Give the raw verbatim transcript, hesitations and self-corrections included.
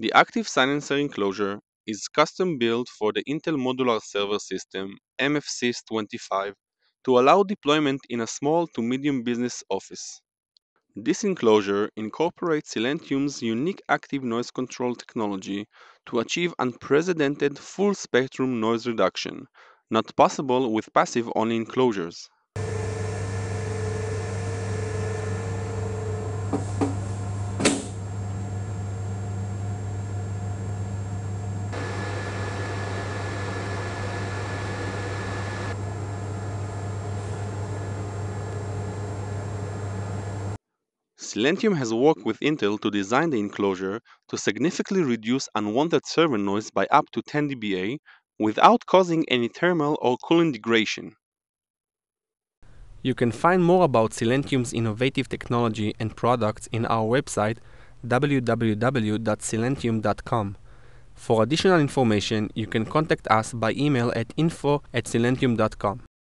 The active silencer enclosure is custom built for the Intel Modular Server System M F S Y S twenty-five to allow deployment in a small to medium business office. This enclosure incorporates Silentium's unique active noise control technology to achieve unprecedented full-spectrum noise reduction, not possible with passive-only enclosures. Silentium has worked with Intel to design the enclosure to significantly reduce unwanted server noise by up to ten D B A without causing any thermal or cooling degradation. You can find more about Silentium's innovative technology and products in our website w w w dot silentium dot com. For additional information, you can contact us by email at info at silentium dot com.